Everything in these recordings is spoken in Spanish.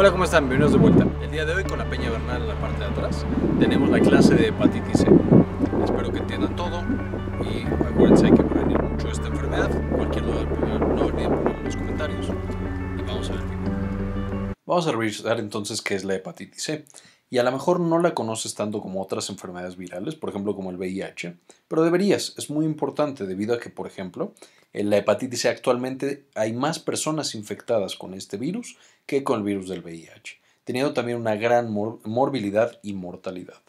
Hola, ¿cómo están? Bienvenidos de vuelta. El día de hoy, con la Peña Bernal en la parte de atrás, tenemos la clase de hepatitis C. Espero que entiendan todo y acuérdense que hay que prevenir mucho esta enfermedad. Cualquier duda del problema, no olviden ponerlo en los comentarios. Y vamos a ver. Vamos a revisar entonces qué es la hepatitis C. Y a lo mejor no la conoces tanto como otras enfermedades virales, por ejemplo como el VIH, pero deberías, es muy importante debido a que, por ejemplo, en la hepatitis C actualmente hay más personas infectadas con este virus que con el virus del VIH, teniendo también una gran morbilidad y mortalidad.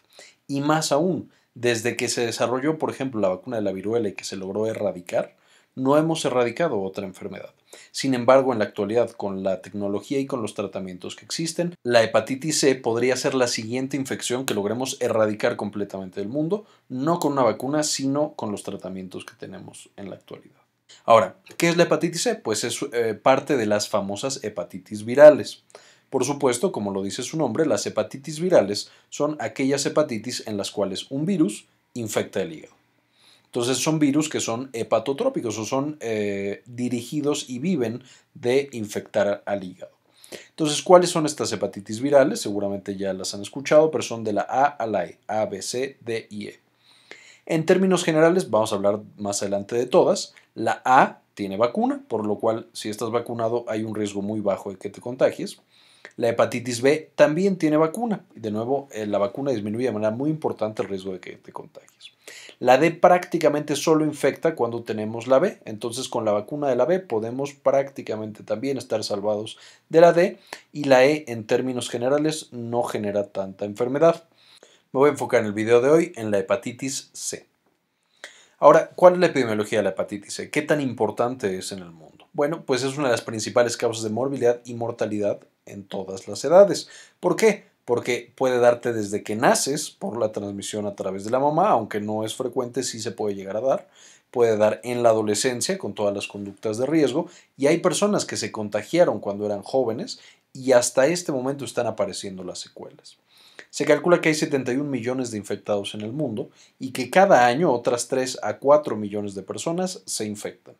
Y más aún, desde que se desarrolló, por ejemplo, la vacuna de la viruela y que se logró erradicar, no hemos erradicado otra enfermedad. Sin embargo, en la actualidad, con la tecnología y con los tratamientos que existen, la hepatitis C podría ser la siguiente infección que logremos erradicar completamente del mundo, no con una vacuna, sino con los tratamientos que tenemos en la actualidad. Ahora, ¿qué es la hepatitis C? Pues es parte de las famosas hepatitis virales. Por supuesto, como lo dice su nombre, las hepatitis virales son aquellas hepatitis en las cuales un virus infecta el hígado. Entonces son virus que son hepatotrópicos o son dirigidos y viven de infectar al hígado. Entonces, ¿cuáles son estas hepatitis virales? Seguramente ya las han escuchado, pero son de la A a la E, A, B, C, D y E. En términos generales, vamos a hablar más adelante de todas. La A tiene vacuna, por lo cual si estás vacunado hay un riesgo muy bajo de que te contagies. La hepatitis B también tiene vacuna. De nuevo, la vacuna disminuye de manera muy importante el riesgo de que te contagies. La D prácticamente solo infecta cuando tenemos la B. Entonces, con la vacuna de la B podemos prácticamente también estar salvados de la D. Y la E, en términos generales, no genera tanta enfermedad. Me voy a enfocar en el video de hoy en la hepatitis C. Ahora, ¿cuál es la epidemiología de la hepatitis C? ¿Qué tan importante es en el mundo? Bueno, pues es una de las principales causas de morbilidad y mortalidad en todas las edades. ¿Por qué? Porque puede darte desde que naces por la transmisión a través de la mamá, aunque no es frecuente, sí se puede llegar a dar. Puede dar en la adolescencia con todas las conductas de riesgo y hay personas que se contagiaron cuando eran jóvenes y hasta este momento están apareciendo las secuelas. Se calcula que hay 71 millones de infectados en el mundo y que cada año otras 3 a 4 millones de personas se infectan.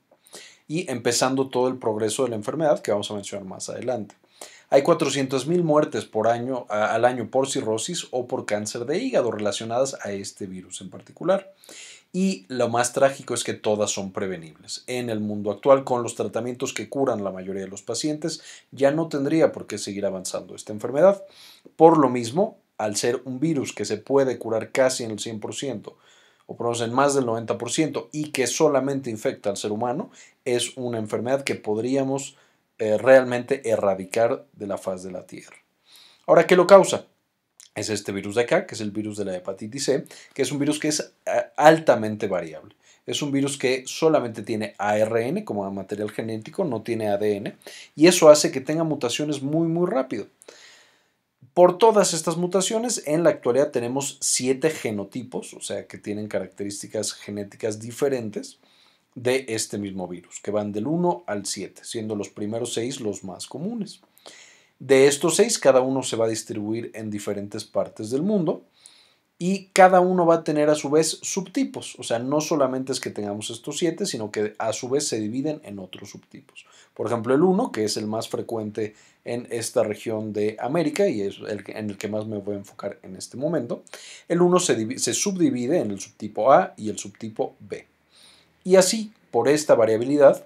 Y empezando todo el progreso de la enfermedad que vamos a mencionar más adelante. Hay 400.000 muertes al año por cirrosis o por cáncer de hígado relacionadas a este virus en particular. Y lo más trágico es que todas son prevenibles. En el mundo actual, con los tratamientos que curan la mayoría de los pacientes, ya no tendría por qué seguir avanzando esta enfermedad. Por lo mismo, al ser un virus que se puede curar casi en el 100%, o por lo menos en más del 90%, y que solamente infecta al ser humano, es una enfermedad que podríamos realmente erradicar de la faz de la Tierra. Ahora, ¿qué lo causa? Es este virus de acá, que es el virus de la hepatitis C, que es un virus que es altamente variable. Es un virus que solamente tiene ARN como material genético, no tiene ADN, y eso hace que tenga mutaciones muy rápido. Por todas estas mutaciones, en la actualidad tenemos 7 genotipos, o sea que tienen características genéticas diferentes de este mismo virus, que van del 1 al 7, siendo los primeros 6 los más comunes. De estos 6, cada uno se va a distribuir en diferentes partes del mundo y cada uno va a tener a su vez subtipos. O sea, no solamente es que tengamos estos 7, sino que a su vez se dividen en otros subtipos. Por ejemplo, el 1, que es el más frecuente en esta región de América y es en el que más me voy a enfocar en este momento. El 1 se subdivide en el subtipo A y el subtipo B. Y así, por esta variabilidad,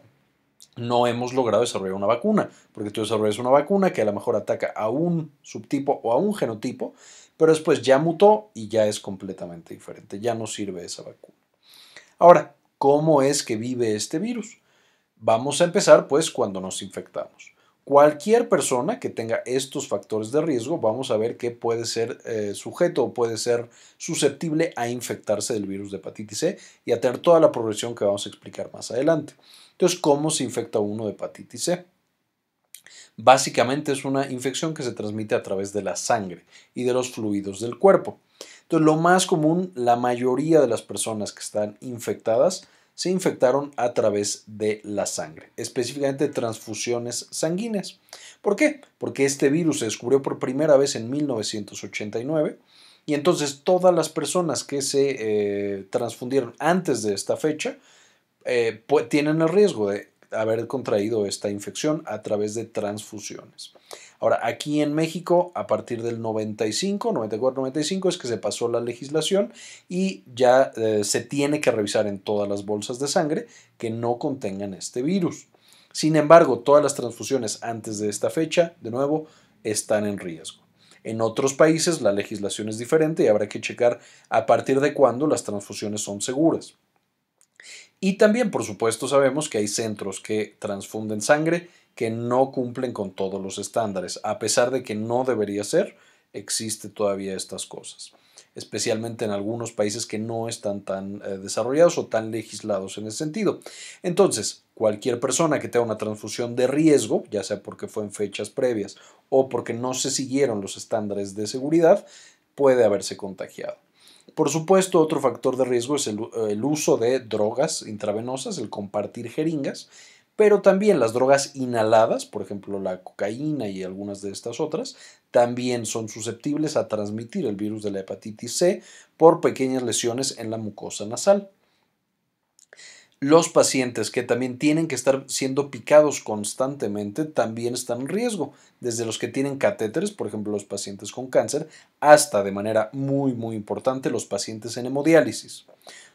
no hemos logrado desarrollar una vacuna, porque tú desarrollas una vacuna que a lo mejor ataca a un subtipo o a un genotipo, pero después ya mutó y ya es completamente diferente, ya no sirve esa vacuna. Ahora, ¿cómo es que vive este virus? Vamos a empezar pues cuando nos infectamos. Cualquier persona que tenga estos factores de riesgo, vamos a ver que puede ser sujeto o puede ser susceptible a infectarse del virus de hepatitis C y a tener toda la progresión que vamos a explicar más adelante. Entonces, ¿cómo se infecta uno de hepatitis C? Básicamente es una infección que se transmite a través de la sangre y de los fluidos del cuerpo. Entonces, lo más común, la mayoría de las personas que están infectadas se infectaron a través de la sangre, específicamente transfusiones sanguíneas. ¿Por qué? Porque este virus se descubrió por primera vez en 1989 y entonces todas las personas que se transfundieron antes de esta fecha tienen el riesgo de haber contraído esta infección a través de transfusiones. Ahora, aquí en México, a partir del 94-95 es que se pasó la legislación y ya se tiene que revisar en todas las bolsas de sangre que no contengan este virus. Sin embargo, todas las transfusiones antes de esta fecha, de nuevo, están en riesgo. En otros países la legislación es diferente y habrá que checar a partir de cuándo las transfusiones son seguras. Y también, por supuesto, sabemos que hay centros que transfunden sangre que no cumplen con todos los estándares. A pesar de que no debería ser, existen todavía estas cosas, especialmente en algunos países que no están tan desarrollados o tan legislados en ese sentido. Entonces, cualquier persona que tenga una transfusión de riesgo, ya sea porque fue en fechas previas o porque no se siguieron los estándares de seguridad, puede haberse contagiado. Por supuesto, otro factor de riesgo es el uso de drogas intravenosas, el compartir jeringas, pero también las drogas inhaladas, por ejemplo la cocaína y algunas de estas otras, también son susceptibles a transmitir el virus de la hepatitis C por pequeñas lesiones en la mucosa nasal. Los pacientes que también tienen que estar siendo picados constantemente también están en riesgo, desde los que tienen catéteres, por ejemplo los pacientes con cáncer, hasta de manera muy importante los pacientes en hemodiálisis.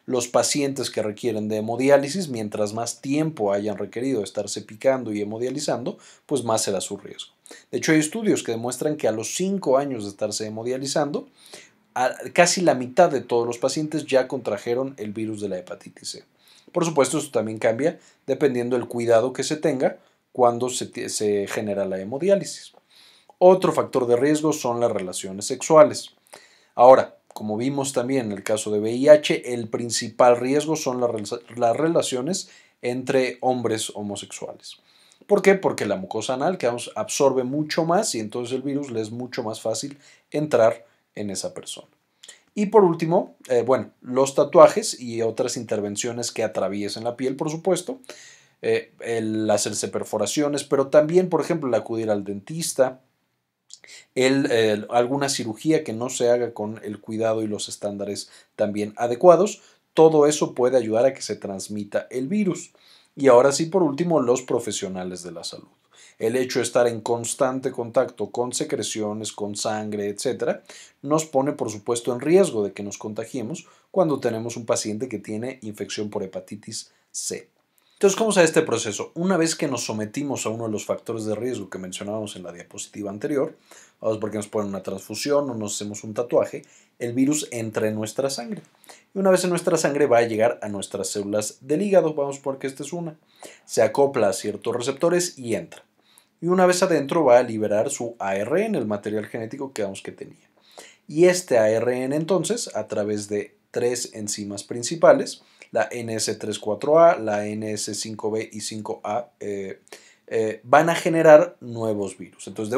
Los pacientes que requieren de hemodiálisis, mientras más tiempo hayan requerido estarse picando y hemodializando, pues más será su riesgo. De hecho, hay estudios que demuestran que a los 5 años de estarse hemodializando, casi la mitad de todos los pacientes ya contrajeron el virus de la hepatitis C. Por supuesto, esto también cambia dependiendo del cuidado que se tenga cuando se genera la hemodiálisis. Otro factor de riesgo son las relaciones sexuales. Ahora, como vimos también en el caso de VIH, el principal riesgo son las relaciones entre hombres homosexuales. ¿Por qué? Porque la mucosa anal absorbe mucho más y entonces el virus le es mucho más fácil entrar en esa persona. Y por último, los tatuajes y otras intervenciones que atraviesen la piel, por supuesto, el hacerse perforaciones, pero también, por ejemplo, el acudir al dentista, alguna cirugía que no se haga con el cuidado y los estándares también adecuados. Todo eso puede ayudar a que se transmita el virus. Y ahora sí, por último, los profesionales de la salud. El hecho de estar en constante contacto con secreciones, con sangre, etcétera, nos pone, por supuesto, en riesgo de que nos contagiemos cuando tenemos un paciente que tiene infección por hepatitis C. Entonces, ¿cómo se da este proceso? Una vez que nos sometimos a uno de los factores de riesgo que mencionábamos en la diapositiva anterior, vamos porque nos ponen una transfusión o nos hacemos un tatuaje, el virus entra en nuestra sangre. Y una vez en nuestra sangre va a llegar a nuestras células del hígado, vamos porque esta es una. Se acopla a ciertos receptores y entra. Y una vez adentro va a liberar su ARN, el material genético que vamos que tenía. Y este ARN entonces, a través de 3 enzimas principales, la NS3-4A, la NS5B y 5A, van a generar nuevos virus. Entonces,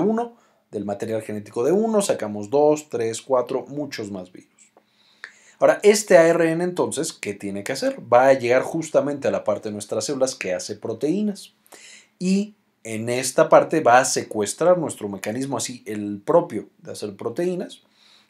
del material genético de uno, sacamos 2, 3, 4, muchos más virus. Ahora, este ARN entonces, ¿qué tiene que hacer? Va a llegar justamente a la parte de nuestras células que hace proteínas. Y en esta parte va a secuestrar nuestro mecanismo, así el propio de hacer proteínas,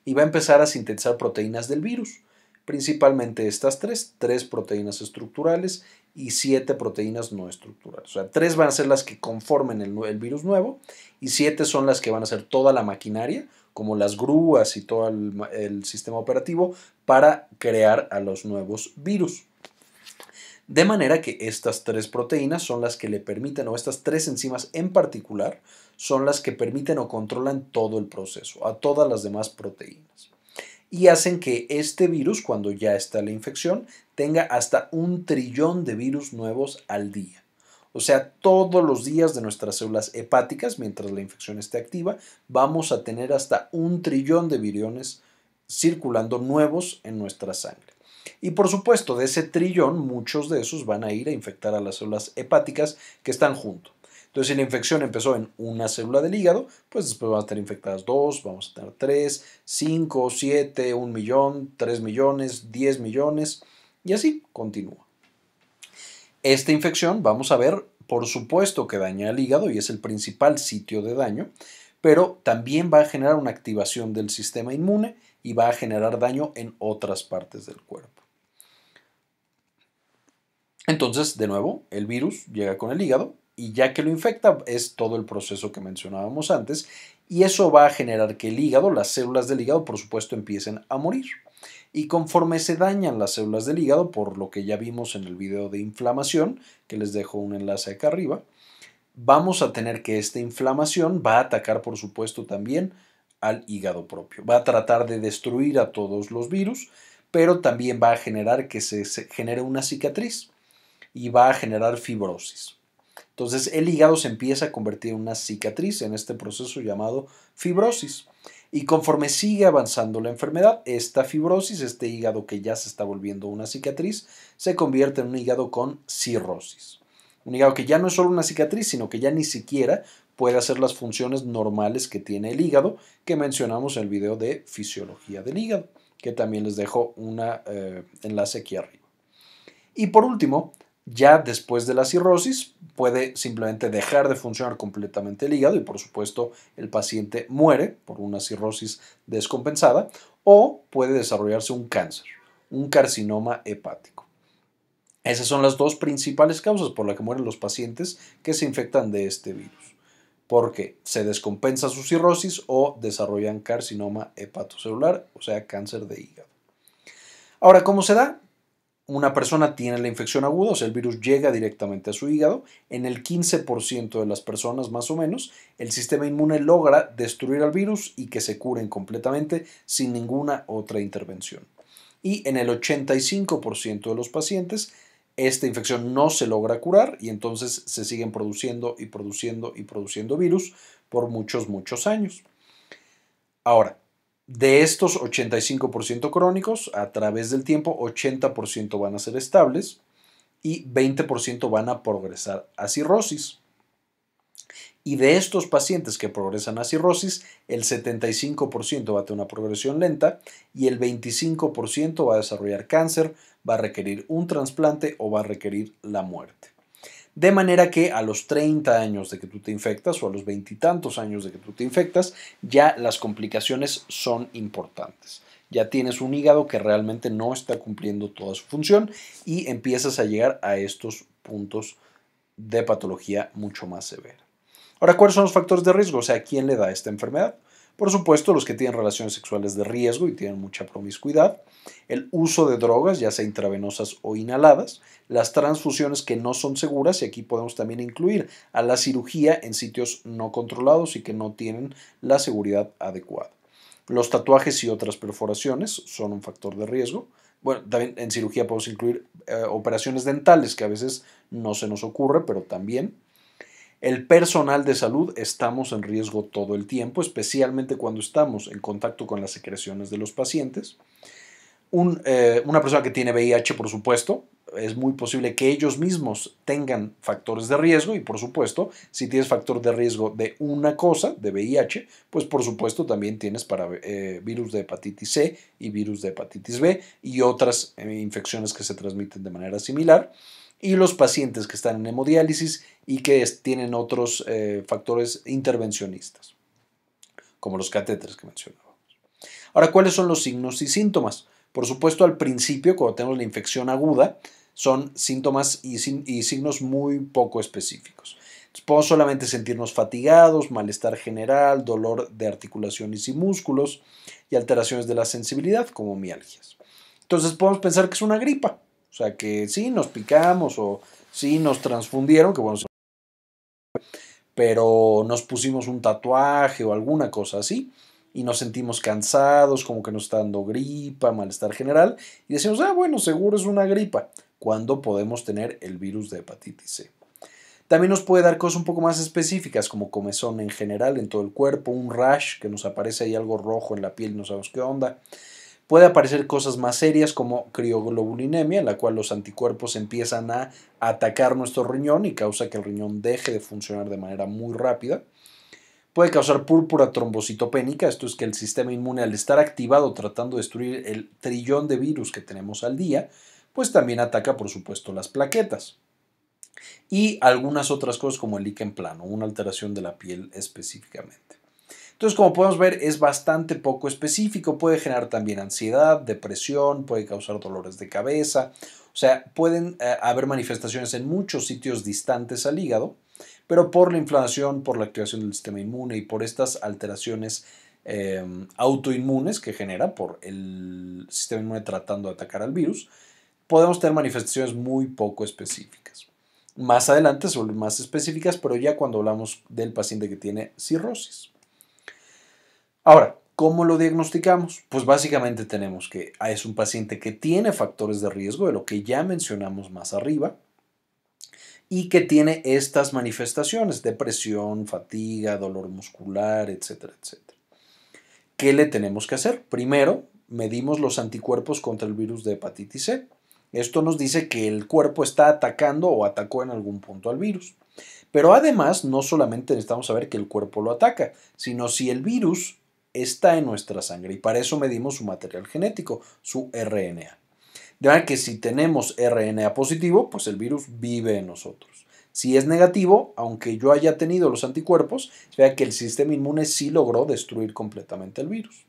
y va a empezar a sintetizar proteínas del virus. Principalmente estas 3 proteínas estructurales y 7 proteínas no estructurales. O sea, 3 van a ser las que conformen el virus nuevo y 7 son las que van a ser toda la maquinaria, como las grúas y todo el sistema operativo para crear a los nuevos virus. De manera que estas 3 proteínas son las que le permiten, o estas 3 enzimas en particular, son las que permiten o controlan todo el proceso, a todas las demás proteínas. Y hacen que este virus, cuando ya está la infección, tenga hasta 1 trillón de virus nuevos al día. O sea, todos los días de nuestras células hepáticas, mientras la infección esté activa, vamos a tener hasta 1 trillón de viriones circulando nuevos en nuestra sangre. Y por supuesto, de ese trillón, muchos de esos van a ir a infectar a las células hepáticas que están junto. Entonces, si la infección empezó en una célula del hígado, pues después van a estar infectadas 2, vamos a tener 3, 5, 7, 1 millón, 3 millones, 10 millones y así continúa. Esta infección, vamos a ver, por supuesto que daña al hígado y es el principal sitio de daño, pero también va a generar una activación del sistema inmune y va a generar daño en otras partes del cuerpo. Entonces, de nuevo, el virus llega con el hígado y ya que lo infecta es todo el proceso que mencionábamos antes y eso va a generar que el hígado, las células del hígado, por supuesto, empiecen a morir. Y conforme se dañan las células del hígado, por lo que ya vimos en el video de inflamación, que les dejo un enlace acá arriba, vamos a tener que esta inflamación va a atacar, por supuesto, también al hígado propio. Va a tratar de destruir a todos los virus, pero también va a generar que se genere una cicatriz y va a generar fibrosis. Entonces, el hígado se empieza a convertir en una cicatriz en este proceso llamado fibrosis. Y conforme sigue avanzando la enfermedad, esta fibrosis, este hígado que ya se está volviendo una cicatriz, se convierte en un hígado con cirrosis. Un hígado que ya no es solo una cicatriz, sino que ya ni siquiera puede hacer las funciones normales que tiene el hígado, que mencionamos en el video de fisiología del hígado, que también les dejo un enlace aquí arriba. Y por último, ya después de la cirrosis puede simplemente dejar de funcionar completamente el hígado y por supuesto el paciente muere por una cirrosis descompensada o puede desarrollarse un cáncer, un carcinoma hepático. Esas son las dos principales causas por las que mueren los pacientes que se infectan de este virus, porque se descompensa su cirrosis o desarrollan carcinoma hepatocelular, o sea, cáncer de hígado. Ahora, ¿cómo se da? Una persona tiene la infección aguda, o sea, el virus llega directamente a su hígado. En el 15% de las personas, más o menos, el sistema inmune logra destruir al virus y que se curen completamente sin ninguna otra intervención. Y en el 85% de los pacientes, esta infección no se logra curar y entonces se siguen produciendo y produciendo y produciendo virus por muchos, muchos años. Ahora, de estos 85% crónicos, a través del tiempo, 80% van a ser estables y 20% van a progresar a cirrosis. Y de estos pacientes que progresan a cirrosis, el 75% va a tener una progresión lenta y el 25% va a desarrollar cáncer, va a requerir un trasplante o va a requerir la muerte. De manera que a los 30 años de que tú te infectas o a los veintitantos años de que tú te infectas, ya las complicaciones son importantes. Ya tienes un hígado que realmente no está cumpliendo toda su función y empiezas a llegar a estos puntos de patología mucho más severa. Ahora, ¿cuáles son los factores de riesgo? O sea, ¿quién le da esta enfermedad? Por supuesto, los que tienen relaciones sexuales de riesgo y tienen mucha promiscuidad, el uso de drogas, ya sea intravenosas o inhaladas, las transfusiones que no son seguras, y aquí podemos también incluir a la cirugía en sitios no controlados y que no tienen la seguridad adecuada. Los tatuajes y otras perforaciones son un factor de riesgo. Bueno, también en cirugía podemos incluir operaciones dentales que a veces no se nos ocurre, pero también. El personal de salud estamos en riesgo todo el tiempo, especialmente cuando estamos en contacto con las secreciones de los pacientes. Una persona que tiene VIH, por supuesto, es muy posible que ellos mismos tengan factores de riesgo y, por supuesto, si tienes factor de riesgo de una cosa, de VIH, pues, por supuesto, también tienes para virus de hepatitis C y virus de hepatitis B y otras infecciones que se transmiten de manera similar. Y los pacientes que están en hemodiálisis y que tienen otros factores intervencionistas, como los catéteres que mencionábamos. Ahora, ¿cuáles son los signos y síntomas? Por supuesto, al principio, cuando tenemos la infección aguda, son síntomas y signos muy poco específicos. Podemos solamente sentirnos fatigados, malestar general, dolor de articulaciones y músculos y alteraciones de la sensibilidad, como mialgias. Entonces, podemos pensar que es una gripa. O sea, que sí nos picamos o sí nos transfundieron, que bueno, pero nos pusimos un tatuaje o alguna cosa así y nos sentimos cansados, como que nos está dando gripa, malestar general y decimos, ah, bueno, seguro es una gripa, cuando podemos tener el virus de hepatitis C. También nos puede dar cosas un poco más específicas, como comezón en general en todo el cuerpo, un rash que nos aparece ahí algo rojo en la piel y no sabemos qué onda. Puede aparecer cosas más serias como crioglobulinemia, en la cual los anticuerpos empiezan a atacar nuestro riñón y causa que el riñón deje de funcionar de manera muy rápida. Puede causar púrpura trombocitopénica, esto es que el sistema inmune, al estar activado tratando de destruir el trillón de virus que tenemos al día, pues también ataca, por supuesto, las plaquetas. Y algunas otras cosas como el liquen plano, una alteración de la piel específicamente. Entonces, como podemos ver, es bastante poco específico, puede generar también ansiedad, depresión, puede causar dolores de cabeza, O sea, pueden haber manifestaciones en muchos sitios distantes al hígado, pero por la inflamación, por la activación del sistema inmune y por estas alteraciones autoinmunes que genera por el sistema inmune tratando de atacar al virus, podemos tener manifestaciones muy poco específicas. Más adelante se vuelven más específicas, pero ya cuando hablamos del paciente que tiene cirrosis. Ahora, ¿cómo lo diagnosticamos? Pues básicamente tenemos que es un paciente que tiene factores de riesgo, de lo que ya mencionamos más arriba, y que tiene estas manifestaciones: depresión, fatiga, dolor muscular, etcétera, etcétera. ¿Qué le tenemos que hacer? Primero, medimos los anticuerpos contra el virus de hepatitis C. Esto nos dice que el cuerpo está atacando o atacó en algún punto al virus. Pero además, no solamente necesitamos saber que el cuerpo lo ataca, sino si el virus está en nuestra sangre, y para eso medimos su material genético, su RNA. De manera que si tenemos RNA positivo, pues el virus vive en nosotros. Si es negativo, aunque yo haya tenido los anticuerpos, se vea que el sistema inmune sí logró destruir completamente el virus.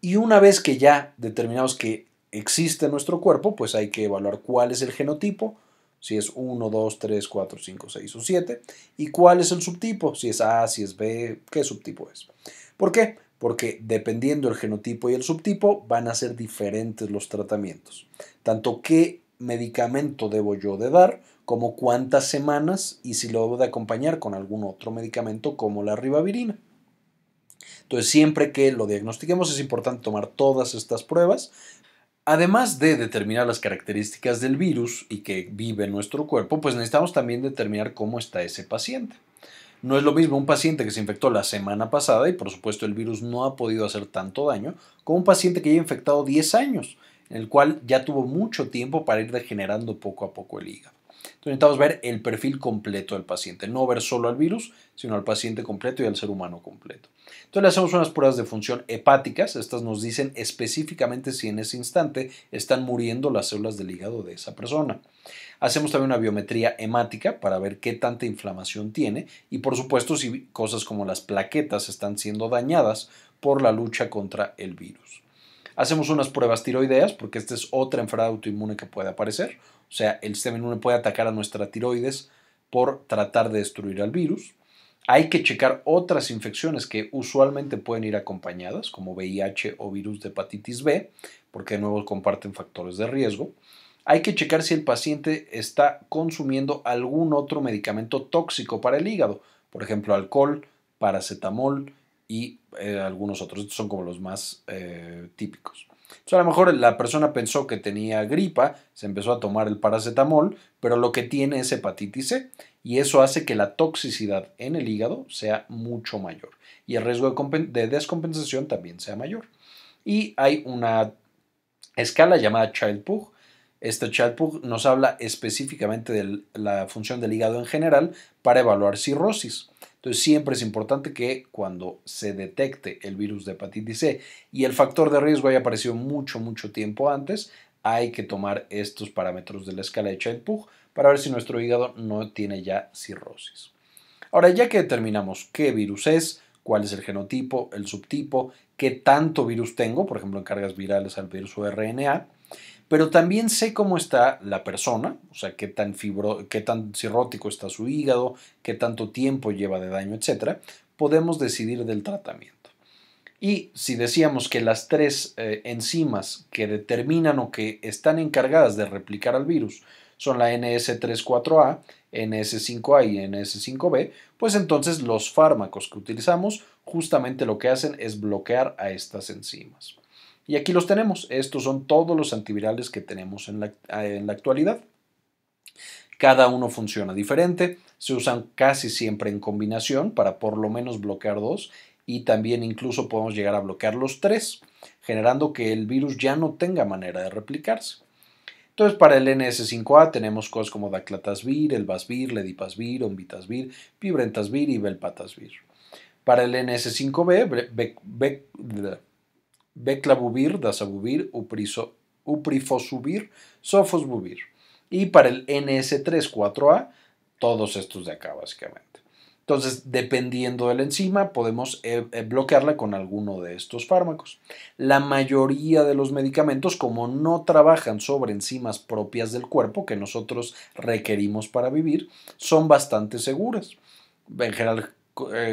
Y una vez que ya determinamos que existe en nuestro cuerpo, pues hay que evaluar cuál es el genotipo, si es 1, 2, 3, 4, 5, 6 o 7, y cuál es el subtipo, si es A, si es B, qué subtipo es. ¿Por qué? Porque dependiendo del genotipo y el subtipo van a ser diferentes los tratamientos. Tanto qué medicamento debo yo de dar, como cuántas semanas y si lo debo de acompañar con algún otro medicamento como la ribavirina. Entonces, siempre que lo diagnostiquemos es importante tomar todas estas pruebas. Además de determinar las características del virus y que vive en nuestro cuerpo, pues necesitamos también determinar cómo está ese paciente. No es lo mismo un paciente que se infectó la semana pasada y por supuesto el virus no ha podido hacer tanto daño, como un paciente que ya ha infectado 10 años, en el cual ya tuvo mucho tiempo para ir degenerando poco a poco el hígado. Entonces necesitamos ver el perfil completo del paciente, no ver solo al virus, sino al paciente completo y al ser humano completo. Entonces le hacemos unas pruebas de función hepáticas. Estas nos dicen específicamente si en ese instante están muriendo las células del hígado de esa persona. Hacemos también una biometría hemática para ver qué tanta inflamación tiene y por supuesto si cosas como las plaquetas están siendo dañadas por la lucha contra el virus. Hacemos unas pruebas tiroideas porque esta es otra enfermedad autoinmune que puede aparecer. O sea, el sistema inmune puede atacar a nuestra tiroides por tratar de destruir al virus. Hay que checar otras infecciones que usualmente pueden ir acompañadas, como VIH o virus de hepatitis B, porque de nuevo comparten factores de riesgo. Hay que checar si el paciente está consumiendo algún otro medicamento tóxico para el hígado, por ejemplo, alcohol, paracetamol y algunos otros. Estos son como los más típicos. Entonces, a lo mejor la persona pensó que tenía gripa, se empezó a tomar el paracetamol, pero lo que tiene es hepatitis C y eso hace que la toxicidad en el hígado sea mucho mayor y el riesgo de descompensación también sea mayor. Y hay una escala llamada Child-Pugh. Este Child-Pugh nos habla específicamente de la función del hígado en general para evaluar cirrosis. Entonces, siempre es importante que cuando se detecte el virus de hepatitis C y el factor de riesgo haya aparecido mucho tiempo antes, hay que tomar estos parámetros de la escala de Child-Pugh para ver si nuestro hígado no tiene ya cirrosis. Ahora, ya que determinamos qué virus es, cuál es el genotipo, el subtipo, qué tanto virus tengo, por ejemplo, en cargas virales al virus o RNA, pero también sé cómo está la persona, o sea, qué tan cirrótico está su hígado, qué tanto tiempo lleva de daño, etc. Podemos decidir del tratamiento. Y si decíamos que las tres enzimas que determinan o que están encargadas de replicar al virus son la NS3-4A, NS5A y NS5B, pues entonces los fármacos que utilizamos justamente lo que hacen es bloquear a estas enzimas. Y aquí los tenemos. Estos son todos los antivirales que tenemos en la actualidad. Cada uno funciona diferente. Se usan casi siempre en combinación para por lo menos bloquear dos y también incluso podemos llegar a bloquear los tres, generando que el virus ya no tenga manera de replicarse. Entonces, para el NS5A tenemos cosas como Daclatasvir, Elbasvir, Ledipasvir, Ombitasvir, Pibrentasvir y Belpatasvir. Para el NS5B, Beclabuvir, dasabuvir, uprifosubir, sofosbuvir. Y para el NS3-4A, todos estos de acá, básicamente. Entonces, dependiendo de la enzima, podemos bloquearla con alguno de estos fármacos. La mayoría de los medicamentos, como no trabajan sobre enzimas propias del cuerpo que nosotros requerimos para vivir, son bastante seguras. En general,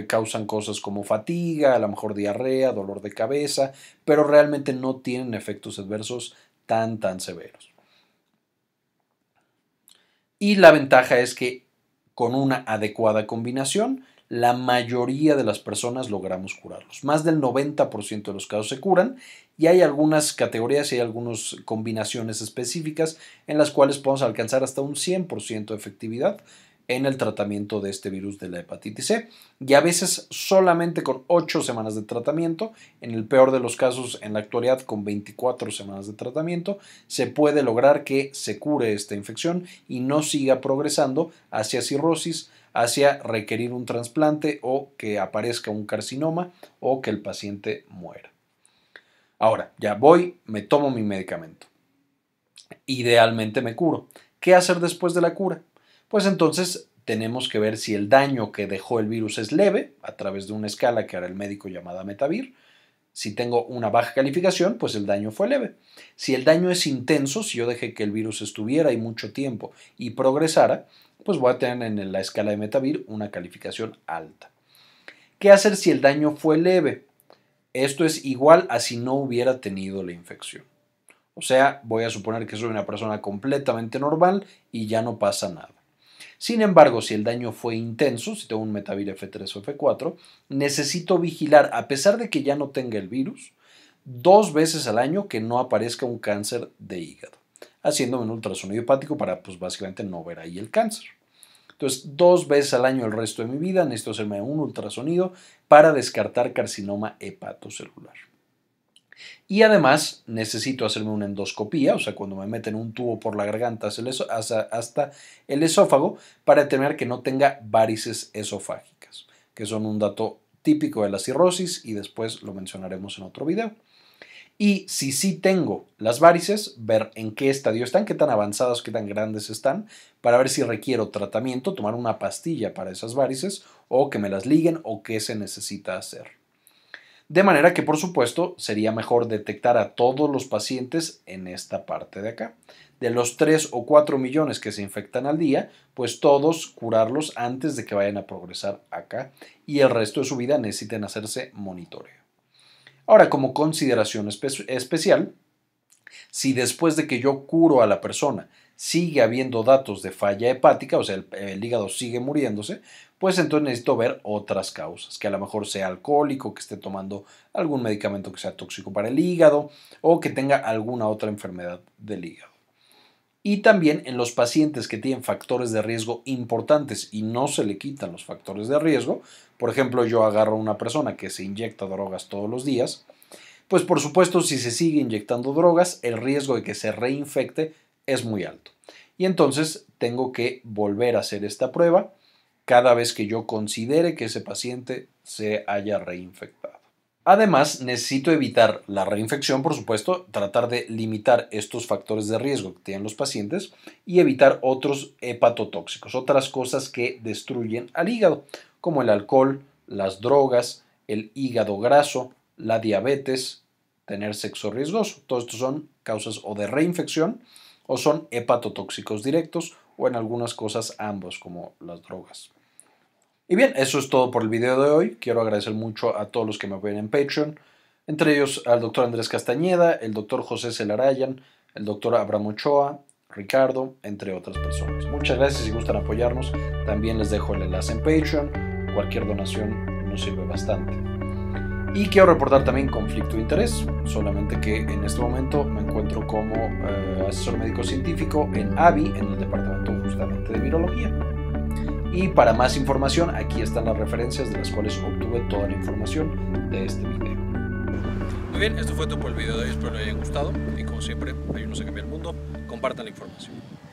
causan cosas como fatiga, a lo mejor diarrea, dolor de cabeza, pero realmente no tienen efectos adversos tan severos. Y la ventaja es que con una adecuada combinación, la mayoría de las personas logramos curarlos. Más del 90% de los casos se curan y hay algunas categorías y hay algunas combinaciones específicas en las cuales podemos alcanzar hasta un 100% de efectividad en el tratamiento de este virus de la hepatitis C, y a veces solamente con 8 semanas de tratamiento, en el peor de los casos en la actualidad con 24 semanas de tratamiento, se puede lograr que se cure esta infección y no siga progresando hacia cirrosis, hacia requerir un trasplante o que aparezca un carcinoma o que el paciente muera. Ahora, ya voy, me tomo mi medicamento. Idealmente me curo. ¿Qué hacer después de la cura? Pues entonces tenemos que ver si el daño que dejó el virus es leve a través de una escala que hará el médico llamada Metavir. Si tengo una baja calificación, pues el daño fue leve. Si el daño es intenso, si yo dejé que el virus estuviera ahí mucho tiempo y progresara, pues voy a tener en la escala de Metavir una calificación alta. ¿Qué hacer si el daño fue leve? Esto es igual a si no hubiera tenido la infección. O sea, voy a suponer que soy una persona completamente normal y ya no pasa nada. Sin embargo, si el daño fue intenso, si tengo un Metavir F3 o F4, necesito vigilar, a pesar de que ya no tenga el virus, 2 veces al año que no aparezca un cáncer de hígado, haciéndome un ultrasonido hepático para, pues, básicamente no ver ahí el cáncer. Entonces, 2 veces al año el resto de mi vida necesito hacerme un ultrasonido para descartar carcinoma hepatocelular. Y además necesito hacerme una endoscopía, o sea, cuando me meten un tubo por la garganta hasta el esófago, para determinar que no tenga varices esofágicas, que son un dato típico de la cirrosis y después lo mencionaremos en otro video. Y si sí tengo las varices, ver en qué estadio están, qué tan avanzadas, qué tan grandes están, para ver si requiero tratamiento, tomar una pastilla para esas varices o que me las liguen o qué se necesita hacer. De manera que, por supuesto, sería mejor detectar a todos los pacientes en esta parte de acá. De los 3 o 4 millones que se infectan al día, pues todos curarlos antes de que vayan a progresar acá y el resto de su vida necesiten hacerse monitoreo. Ahora, como consideración especial, si después de que yo curo a la persona sigue habiendo datos de falla hepática, o sea, el hígado sigue muriéndose, pues entonces necesito ver otras causas, que a lo mejor sea alcohólico, que esté tomando algún medicamento que sea tóxico para el hígado o que tenga alguna otra enfermedad del hígado. Y también en los pacientes que tienen factores de riesgo importantes y no se le quitan los factores de riesgo, por ejemplo, yo agarro a una persona que se inyecta drogas todos los días, pues por supuesto, si se sigue inyectando drogas, el riesgo de que se reinfecte es muy alto. Y entonces tengo que volver a hacer esta prueba cada vez que yo considere que ese paciente se haya reinfectado. Además, necesito evitar la reinfección, por supuesto, tratar de limitar estos factores de riesgo que tienen los pacientes y evitar otros hepatotóxicos, otras cosas que destruyen al hígado, como el alcohol, las drogas, el hígado graso, la diabetes, tener sexo riesgoso. Todos estos son causas o de reinfección o son hepatotóxicos directos o en algunas cosas ambos, como las drogas. Y bien, eso es todo por el video de hoy. Quiero agradecer mucho a todos los que me apoyan en Patreon, entre ellos al doctor Andrés Castañeda, el doctor José Celarayan, el doctor Abraham Ochoa, Ricardo, entre otras personas. Muchas gracias. Si gustan apoyarnos, también les dejo el enlace en Patreon. Cualquier donación nos sirve bastante. Y quiero reportar también conflicto de interés, solamente que en este momento me encuentro como asesor médico científico en ABI, en el departamento justamente de virología. Y para más información, aquí están las referencias de las cuales obtuve toda la información de este video. Muy bien, esto fue todo por el video de hoy, espero les haya gustado y como siempre, ayúdenos a cambiar el mundo, compartan la información.